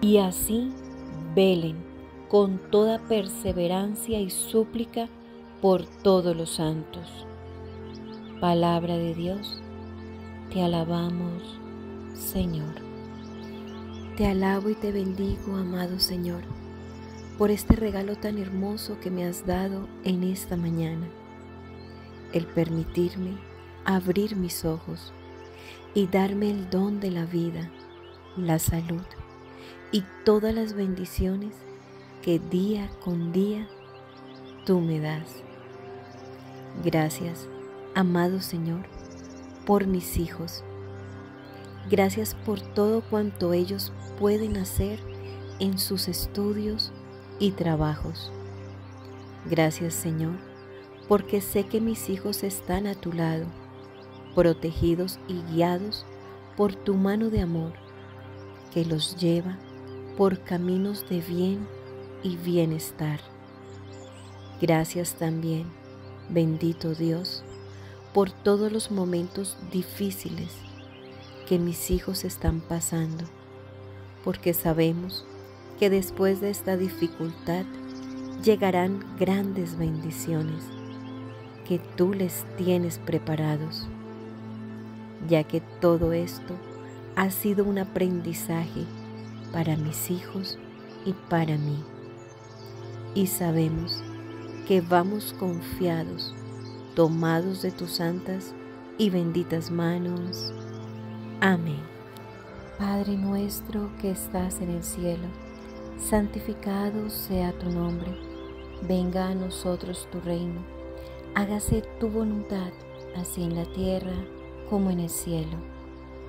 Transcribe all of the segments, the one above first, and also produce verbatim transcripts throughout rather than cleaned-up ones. y así velen con toda perseverancia y súplica por todos los santos. Palabra de Dios, te alabamos, Señor. Te alabo y te bendigo, amado Señor, por este regalo tan hermoso que me has dado en esta mañana, el permitirme abrir mis ojos y darme el don de la vida, la salud y todas las bendiciones que día con día tú me das. Gracias, amado Señor, por mis hijos. Gracias por todo cuanto ellos pueden hacer en sus estudios y trabajos. Gracias, Señor, porque sé que mis hijos están a tu lado, protegidos y guiados por tu mano de amor, que los lleva por caminos de bien y bienestar. Gracias también, bendito Dios, por todos los momentos difíciles que mis hijos están pasando, porque sabemos que después de esta dificultad llegarán grandes bendiciones que tú les tienes preparados, ya que todo esto ha sido un aprendizaje para mis hijos y para mí. Y sabemos que vamos confiados, tomados de tus santas y benditas manos. Amén. Padre nuestro que estás en el cielo, santificado sea tu nombre. Venga a nosotros tu reino. Hágase tu voluntad, así en la tierra como en el cielo.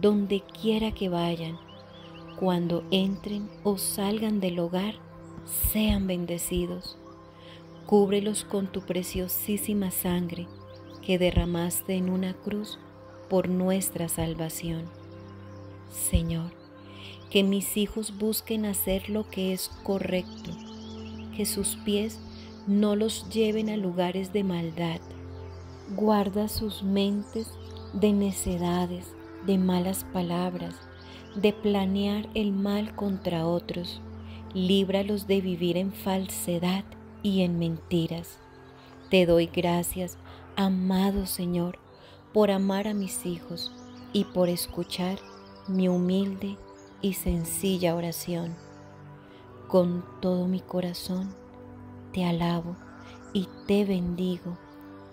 donde quiera que vayan. Cuando entren o salgan del hogar, sean bendecidos. Cúbrelos con tu preciosísima sangre que derramaste en una cruz por nuestra salvación. Señor, que mis hijos busquen hacer lo que es correcto, que sus pies no los lleven a lugares de maldad. Guarda sus mentes de necedades, de malas palabras, de planear el mal contra otros. Líbralos de vivir en falsedad y en mentiras. Te doy gracias, amado Señor, por amar a mis hijos y por escuchar mi humilde y sencilla oración. Con todo mi corazón te alabo y te bendigo,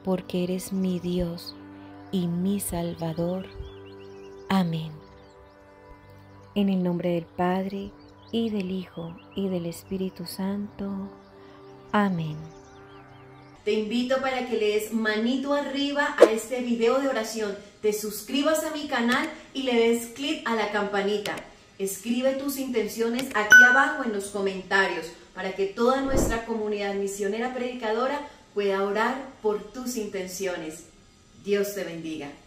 porque eres mi Dios y mi Salvador. Amén. En el nombre del Padre, y del Hijo, y del Espíritu Santo. Amén. Te invito para que le des manito arriba a este video de oración, te suscribas a mi canal y le des clic a la campanita. Escribe tus intenciones aquí abajo en los comentarios, para que toda nuestra comunidad misionera predicadora pueda orar por tus intenciones. Dios te bendiga.